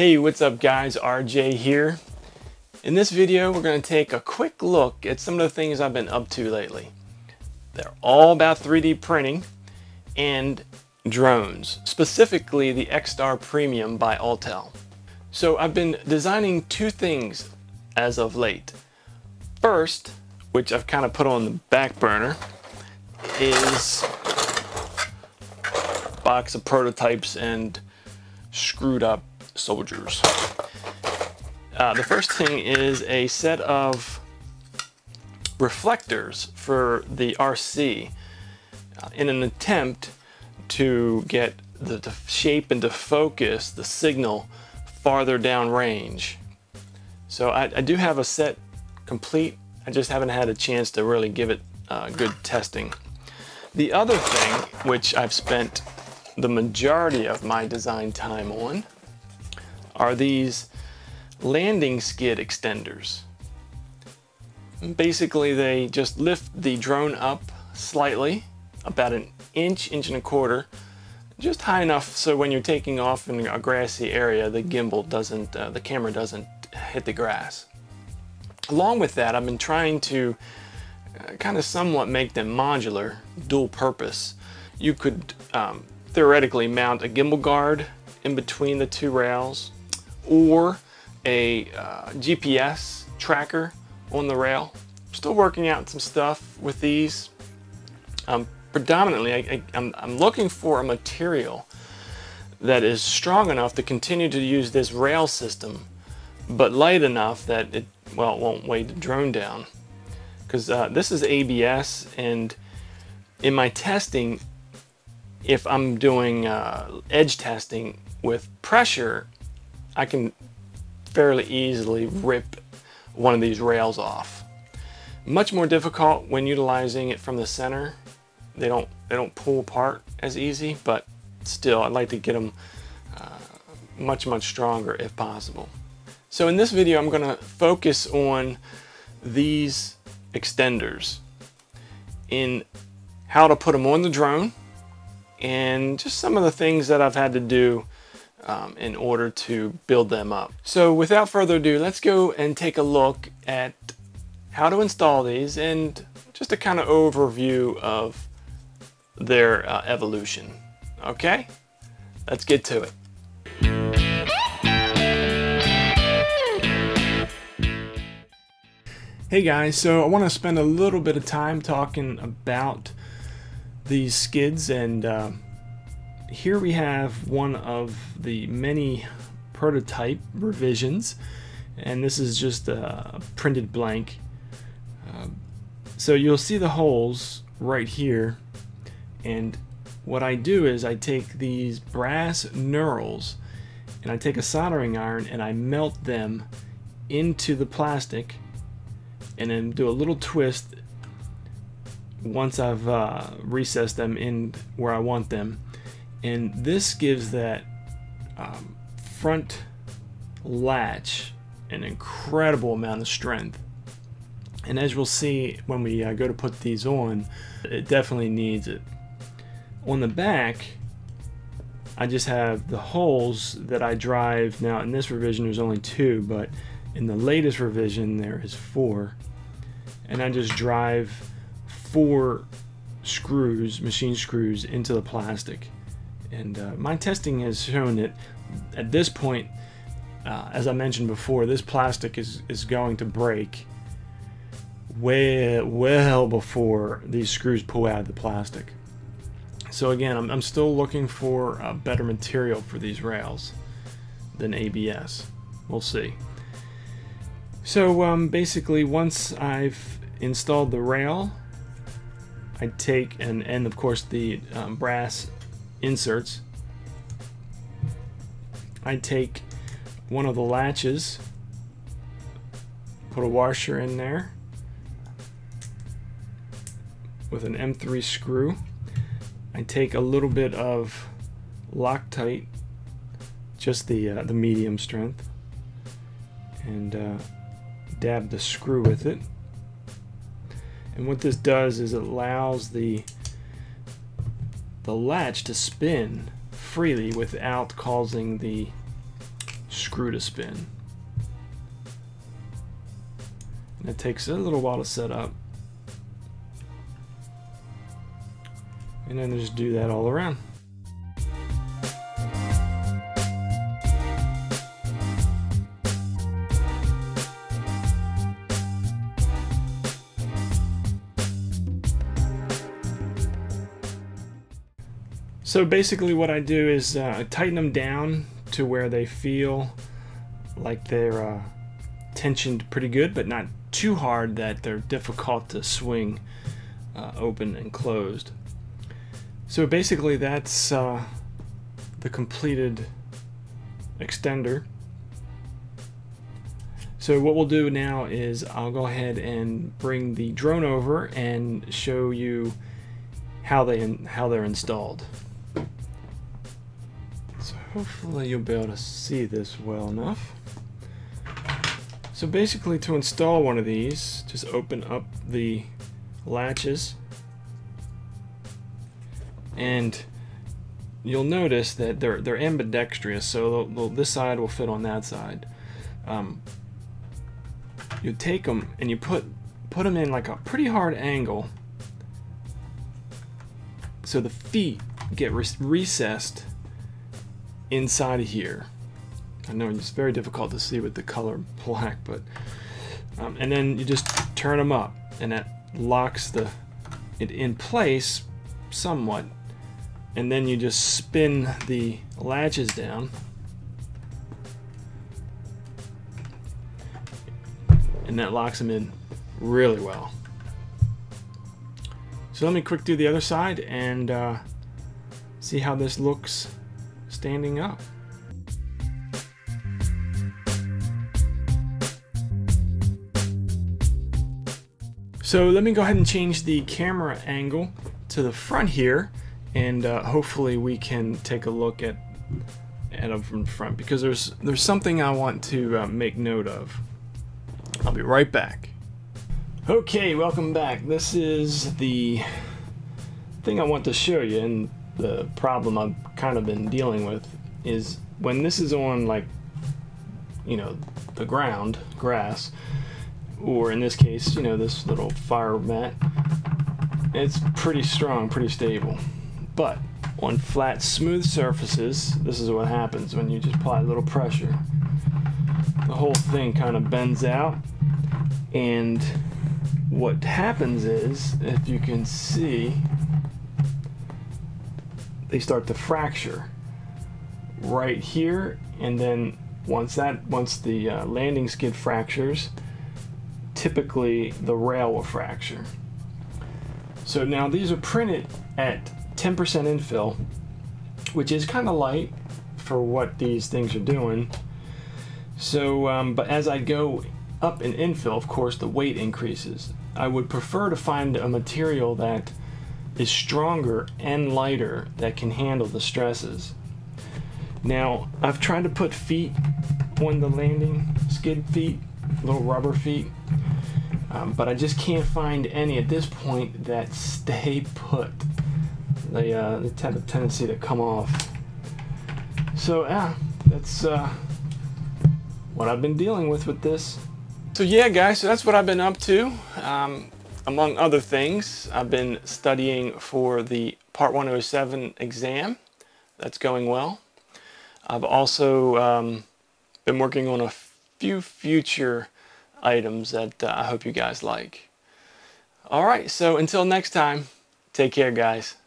Hey, what's up guys, RJ here. In this video, we're gonna take a quick look at some of the things I've been up to lately. They're all about 3D printing and drones, specifically the X-Star Premium by Autel. So I've been designing two things as of late. First, which I've kind of put on the back burner, is a box of prototypes and screwed up soldiers. The first thing is a set of reflectors for the RC in an attempt to get the shape and to focus the signal farther down range. So I do have a set complete. I just haven't had a chance to really give it good testing. The other thing which I've spent the majority of my design time on are these landing skid extenders. Basically, they just lift the drone up slightly, about an inch, inch and a quarter, just high enough so when you're taking off in a grassy area, the gimbal doesn't, the camera doesn't hit the grass. Along with that, I've been trying to kind of somewhat make them modular, dual purpose. You could theoretically mount a gimbal guard in between the two rails, or a GPS tracker on the rail. Still working out some stuff with these. Predominantly, I'm looking for a material that is strong enough to continue to use this rail system, but light enough that it, well, it won't weigh the drone down. Because this is ABS, and in my testing, if I'm doing edge testing with pressure, I can fairly easily rip one of these rails off. Much more difficult when utilizing it from the center. They don't pull apart as easy, but still, I'd like to get them much stronger if possible. So in this video, I'm going to focus on these extenders in how to put them on the drone and just some of the things that I've had to do in order to build them up. So without further ado, let's go and take a look at how to install these and just a kind of overview of their evolution. Okay, let's get to it. Hey guys, so I want to spend a little bit of time talking about these skids, and here we have one of the many prototype revisions, and this is just a printed blank. So you'll see the holes right here, and what I do is I take these brass knurls and I take a soldering iron and I melt them into the plastic and then do a little twist once I've recessed them in where I want them. And this gives that front latch an incredible amount of strength. And as we'll see when we go to put these on, it definitely needs it. On the back, I just have the holes that I drive. Now in this revision there's only two, but in the latest revision there is four. And I just drive four screws, machine screws, into the plastic. And my testing has shown that at this point, as I mentioned before, this plastic is going to break well before these screws pull out of the plastic. So again, I'm still looking for a better material for these rails than ABS. We'll see. So basically, once I've installed the rail, I take and of course the brass inserts, I take one of the latches, put a washer in there with an M3 screw. I take a little bit of Loctite, just the medium strength, and dab the screw with it. And what this does is it allows the latch to spin freely without causing the screw to spin. And it takes a little while to set up. And then just do that all around. So basically what I do is tighten them down to where they feel like they're tensioned pretty good, but not too hard that they're difficult to swing open and closed. So basically that's the completed extender. So what we'll do now is I'll go ahead and bring the drone over and show you how they're installed. So hopefully you'll be able to see this well enough. So basically to install one of these, just open up the latches. And you'll notice that they're ambidextrous, so this side will fit on that side. You take them and you put them in like a pretty hard angle, so the feet get recessed inside of here. I know it's very difficult to see with the color black, but and then you just turn them up, and that locks it in place somewhat. And then you just spin the latches down, and that locks them in really well. So let me quick do the other side and see how this looks standing up. So let me go ahead and change the camera angle to the front here, and hopefully we can take a look at them from front, because there's something I want to make note of. I'll be right back. Okay, welcome back. This is the thing I want to show you, and the problem I've kind of been dealing with is when this is on, like, you know, the ground, grass, or in this case, you know, this little fire mat, it's pretty strong, pretty stable. But on flat, smooth surfaces, this is what happens when you just apply a little pressure. The whole thing kind of bends out, and what happens is, if you can see, they start to fracture right here, and then once the landing skid fractures, typically the rail will fracture. So now these are printed at 10% infill, which is kind of light for what these things are doing. So, but as I go up in infill, of course, the weight increases. I would prefer to find a material that is stronger and lighter that can handle the stresses. Now, I've tried to put feet on the landing, skid feet, little rubber feet, but I just can't find any at this point that stay put. They have a tendency to come off. So yeah, that's what I've been dealing with this. So yeah, guys, so that's what I've been up to. Among other things, I've been studying for the Part 107 exam. That's going well. I've also been working on a few future items that I hope you guys like. All right, so until next time, take care, guys.